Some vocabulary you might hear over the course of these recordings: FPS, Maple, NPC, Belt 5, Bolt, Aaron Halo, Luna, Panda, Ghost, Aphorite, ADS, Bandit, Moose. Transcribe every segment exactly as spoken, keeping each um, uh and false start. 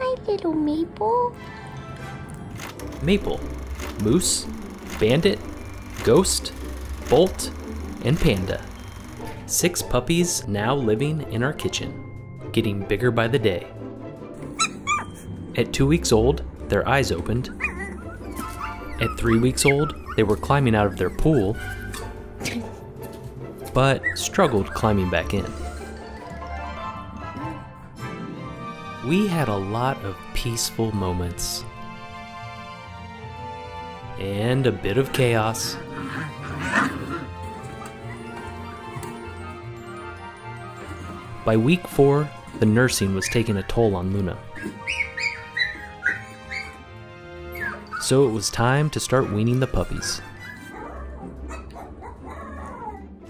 Hi, little Maple. Maple, Moose, Bandit, Ghost, Bolt, and Panda. Six puppies now living in our kitchen, getting bigger by the day. At two weeks old, their eyes opened. At three weeks old, they were climbing out of their pool, but struggled climbing back in. We had a lot of peaceful moments and a bit of chaos. By week four, the nursing was taking a toll on Luna. So it was time to start weaning the puppies.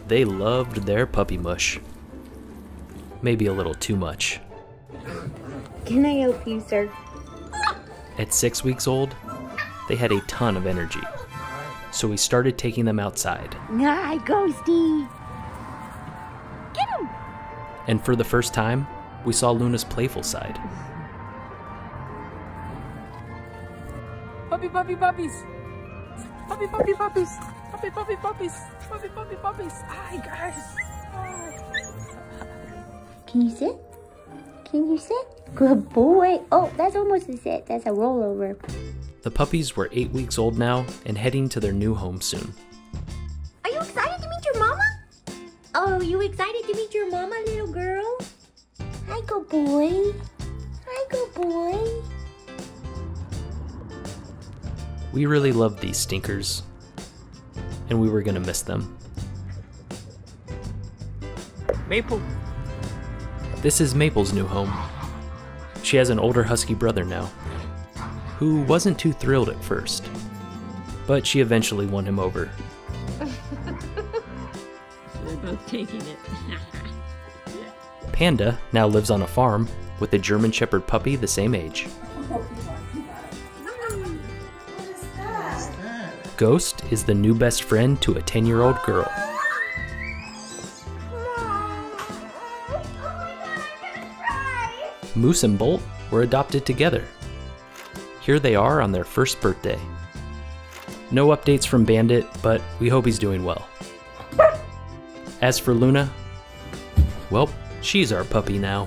They loved their puppy mush. Maybe a little too much. Can I help you, sir? At six weeks old, they had a ton of energy. So we started taking them outside. Hi, Ghosty! Get him! And for the first time, we saw Luna's playful side. Puppy, puppy, puppies! Puppy, puppy, puppies! Puppy, puppy, puppies! Puppy, puppy, puppies! Hi, guys! Oh. Can you sit? Can you sit? Good boy! Oh, that's almost a sit. That's a rollover. The puppies were eight weeks old now and heading to their new home soon. Are you excited to meet your mama? Oh, you excited to meet your mama, little girl? Hi, good boy. Hi, good boy. We really loved these stinkers, and we were gonna miss them. Maple. This is Maple's new home. She has an older husky brother now, who wasn't too thrilled at first, but she eventually won him over. We're both taking it. Panda now lives on a farm with a German Shepherd puppy the same age. Ghost is the new best friend to a ten-year-old girl. Moose and Bolt were adopted together. Here they are on their first birthday. No updates from Bandit, but we hope he's doing well. As for Luna, well, she's our puppy now.